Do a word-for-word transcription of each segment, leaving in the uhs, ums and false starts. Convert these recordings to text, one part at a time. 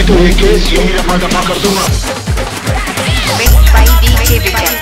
नहीं तो ये केस यही रफा दफा कर दूंगा। Mix by DJ Vijay.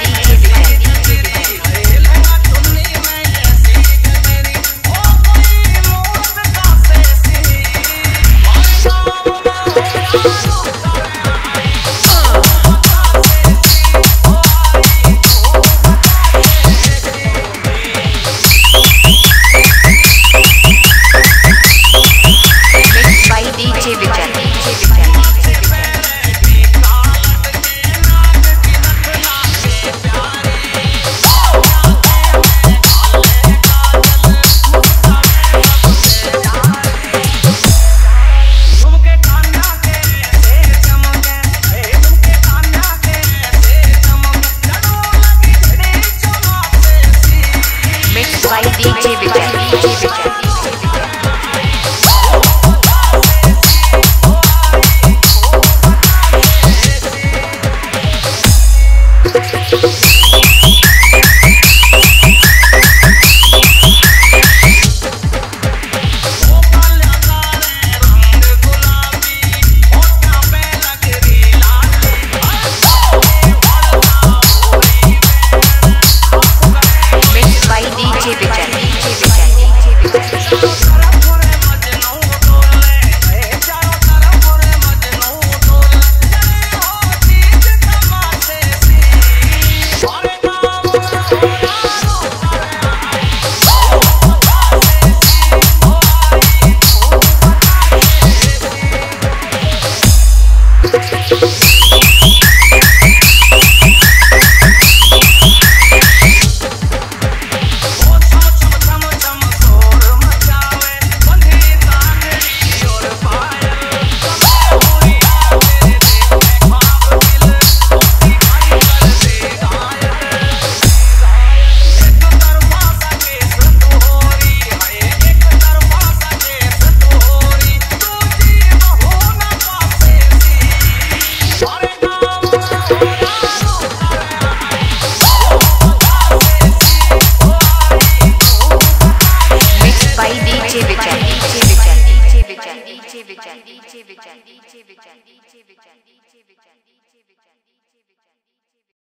We'll be right back.